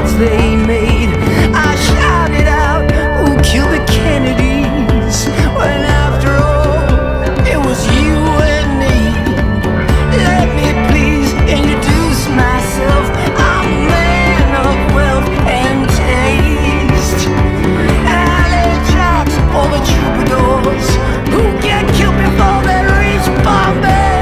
gods they made. I shouted out, "Oh, kill the Kennedys," when after all, it was you and me. Let me please introduce myself. I'm a man of wealth and taste, and I lay tracks for the troubadours who get killed before they reach Bombay.